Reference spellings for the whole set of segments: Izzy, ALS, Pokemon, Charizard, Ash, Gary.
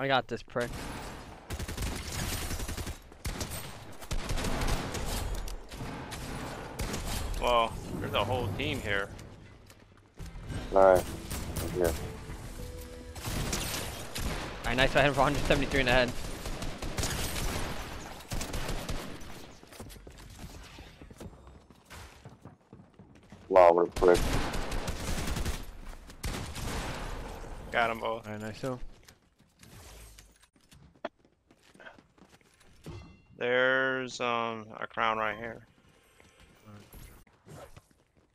I got this prick. Well, there's a whole team here. Alright, I'm here. Alright, nice. I hit him for 173 in the head. Wow, we're quick. Got them both. Alright, nice. So there's a crown right here.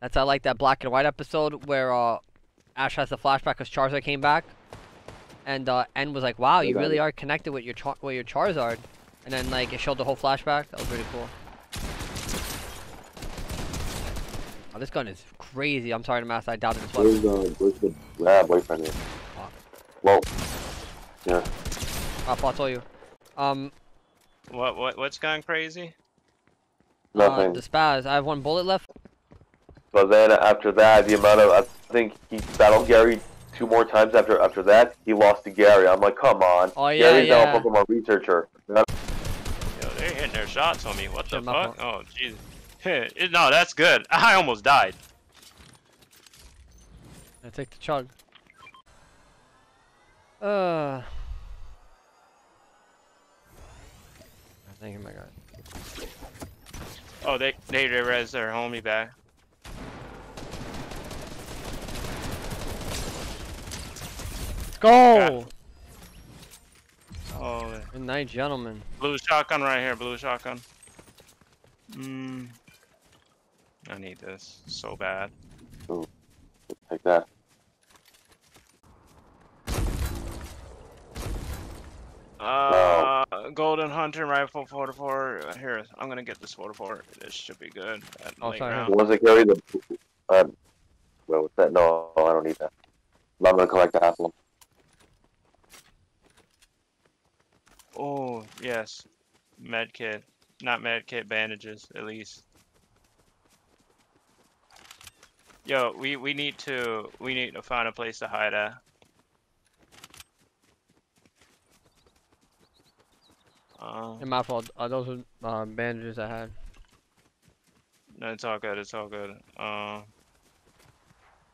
That's, I like that black and white episode where Ash has the flashback because Charizard came back, and N was like, "Wow, you really are connected with your Charizard," and then like it showed the whole flashback. That was really cool. Oh, this gun is crazy. I'm sorry to mask. I doubted this weapon. Where's the boyfriend here? Oh. Whoa. Yeah. I thought I told you. What's gone crazy? Nothing. The spaz. I have one bullet left. But then after that, the amount of, I think he battled Gary 2 more times after that, he lost to Gary. I'm like, come on. Oh, yeah, Gary's now a Pokemon researcher. Yo, they're hitting their shots on me. What the fuck? Oh, Jesus. No, that's good. I almost died. I take the chug. Thank you, my God. Oh, they res their homie back. Go! Oh, good night, gentlemen. Blue shotgun right here, blue shotgun. I need this so bad. Ooh, take that. No. Golden hunting rifle 44. Here, I'm gonna get this 44. This should be good. Oh, sorry. Was it carry the? Well, what's that? No, I don't need that. I'm gonna collect the apple. Oh yes, med kit. Not med kit, bandages at least. Yo, we need to find a place to hide at. And my fault. Those are bandages I had. No, it's all good. It's all good. I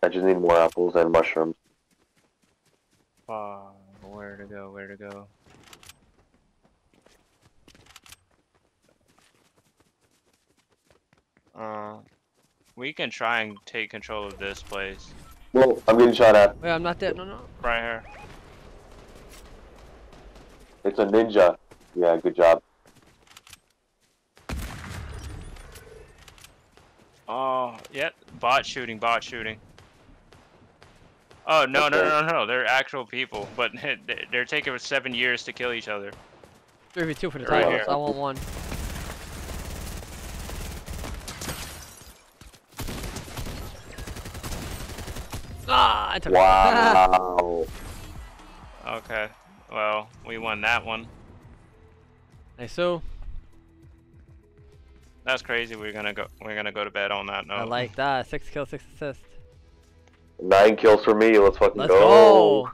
just need more apples and mushrooms. Where to go? Where to go? We can try and take control of this place. Well, I'm getting shot at. Wait, I'm not dead. No, no. Right here. It's a ninja. Yeah, good job. Oh, yep. Yeah. Bot shooting. Bot shooting. Oh no, okay. No! They're actual people, but they're taking 7 years to kill each other. 3v2 for the titles. I want one. Ah, I took wow. Okay. Well, we won that one. Hey, so that's crazy. We're gonna go to bed on that note. I like that. 6 kills, 6 assists. 9 kills for me. Let's fucking go.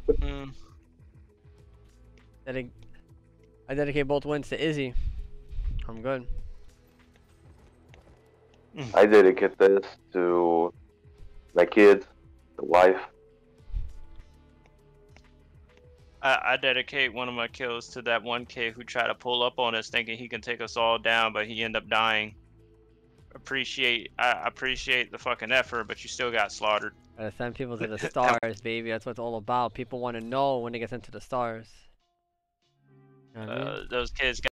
I dedicate both wins to Izzy. I'm good. I dedicate this to my kids. The wife. I dedicate one of my kills to that one kid who tried to pull up on us thinking he can take us all down, but he ended up dying. I appreciate the fucking effort, but you still got slaughtered. I send people to the stars, baby. That's what it's all about. People want to know when it gets into the stars. You know what I mean? Those kids got